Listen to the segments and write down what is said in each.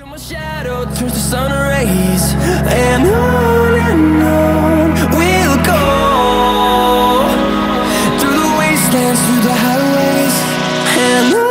Till my shadow turns to sun rays, and on we'll go, through the wastelands, through the highways, and on.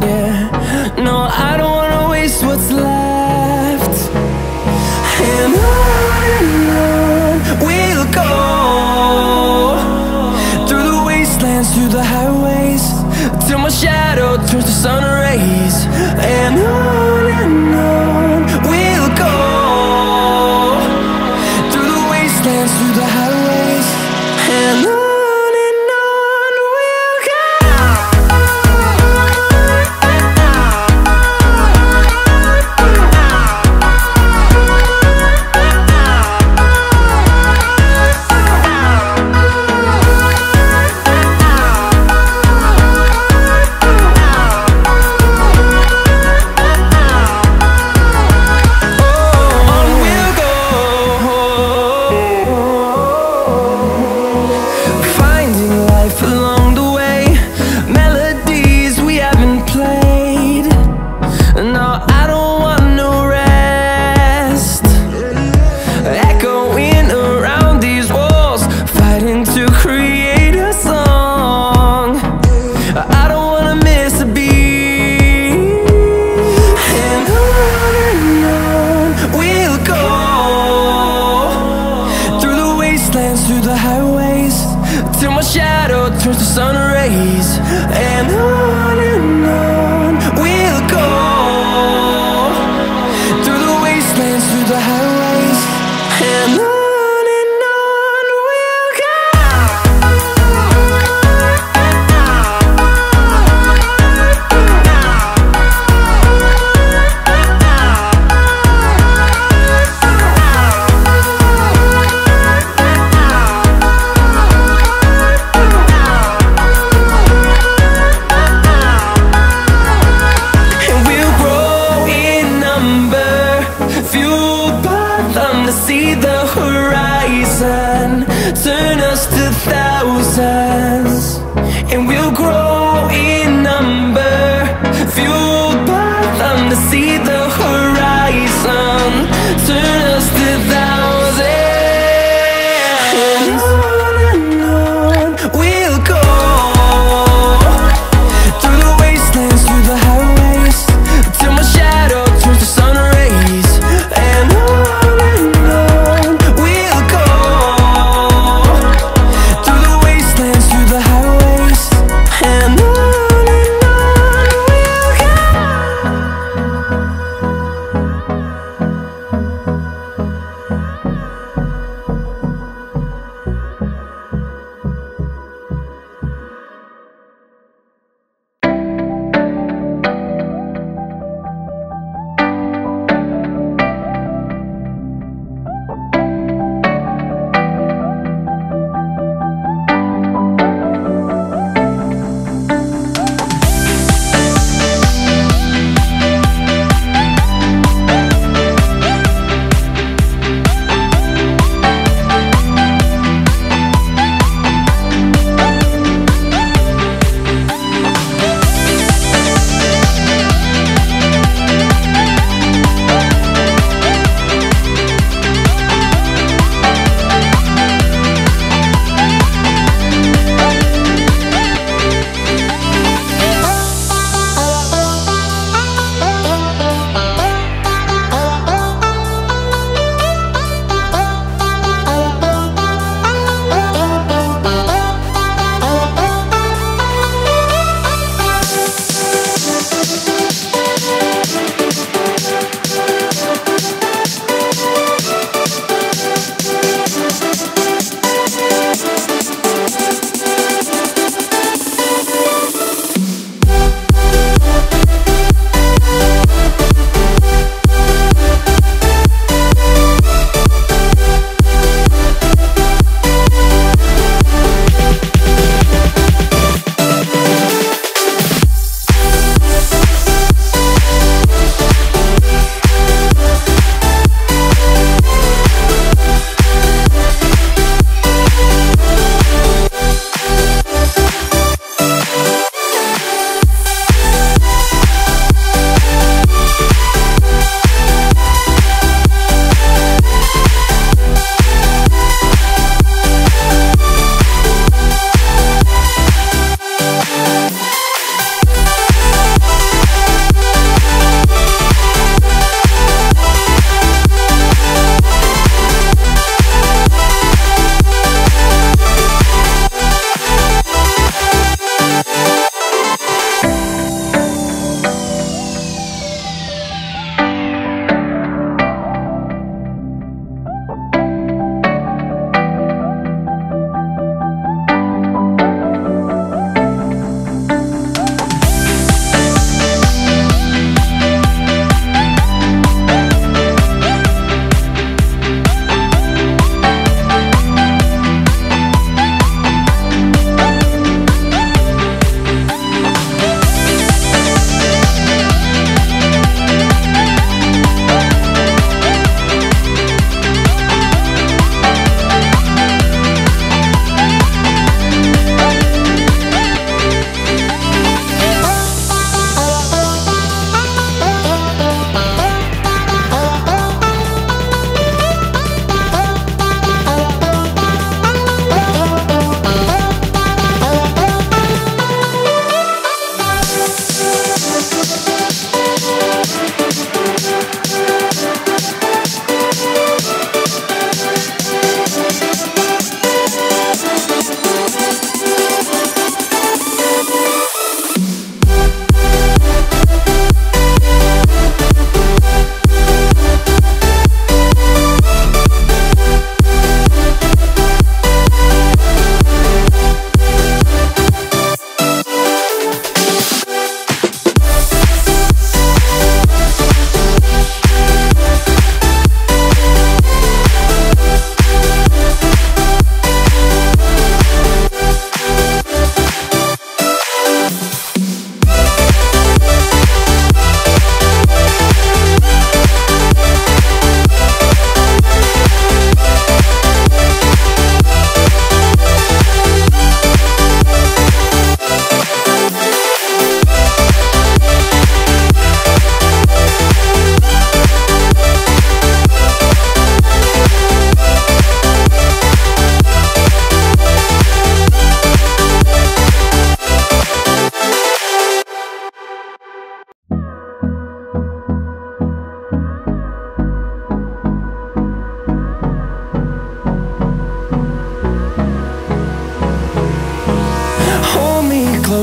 Yeah, no, I don't wanna waste what's left. And on we'll go, through the wastelands, through the highways, till my shadow turns to sun rays, and on we'll go, through the wastelands, through the highways, and on. Through the highways, till my shadow turns to sun rays, and on we'll go, through the wastelands, through the highways, and on. Fueled by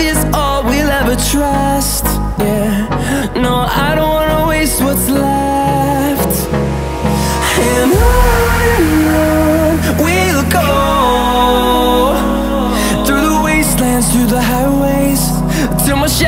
is all we'll ever trust. Yeah, no, I don't wanna waste what's left. And on we'll go, through the wastelands, through the highways, till my shadow